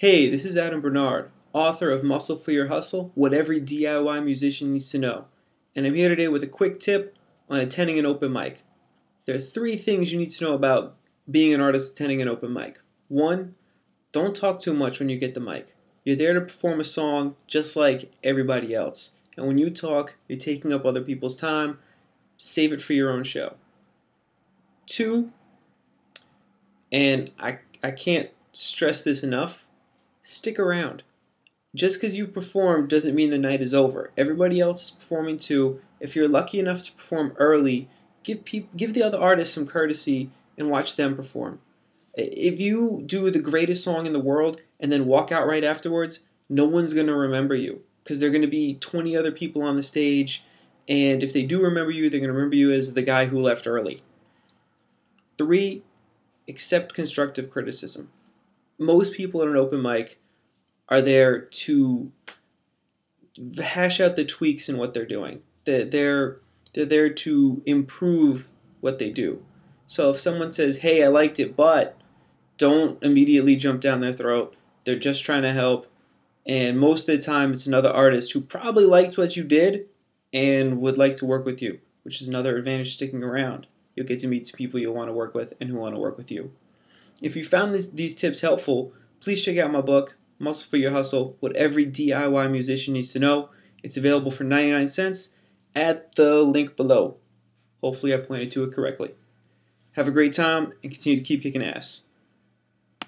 Hey, this is Adam Bernard, author of Muscle for Your Hustle, What Every DIY Musician Needs to Know. And I'm here today with a quick tip on attending an open mic. There are three things you need to know about being an artist attending an open mic. One, don't talk too much when you get the mic. You're there to perform a song just like everybody else. And when you talk, you're taking up other people's time. Save it for your own show. Two, and I can't stress this enough, stick around. Just because you perform doesn't mean the night is over. Everybody else is performing too. If you're lucky enough to perform early, give the other artists some courtesy and watch them perform. If you do the greatest song in the world and then walk out right afterwards, no one's going to remember you because there are going to be 20 other people on the stage, and if they do remember you, they're going to remember you as the guy who left early. Three, accept constructive criticism. Most people at an open mic are there to hash out the tweaks in what they're doing. They're there to improve what they do. So if someone says, hey, I liked it, but don't immediately jump down their throat. They're just trying to help. And most of the time, it's another artist who probably liked what you did and would like to work with you, which is another advantage sticking around. You'll get to meet people you'll want to work with and who want to work with you. If you found these tips helpful, please check out my book, Muscle for Your Hustle, What Every DIY Musician Needs to Know. It's available for 99¢ at the link below. Hopefully I pointed to it correctly. Have a great time and continue to keep kicking ass.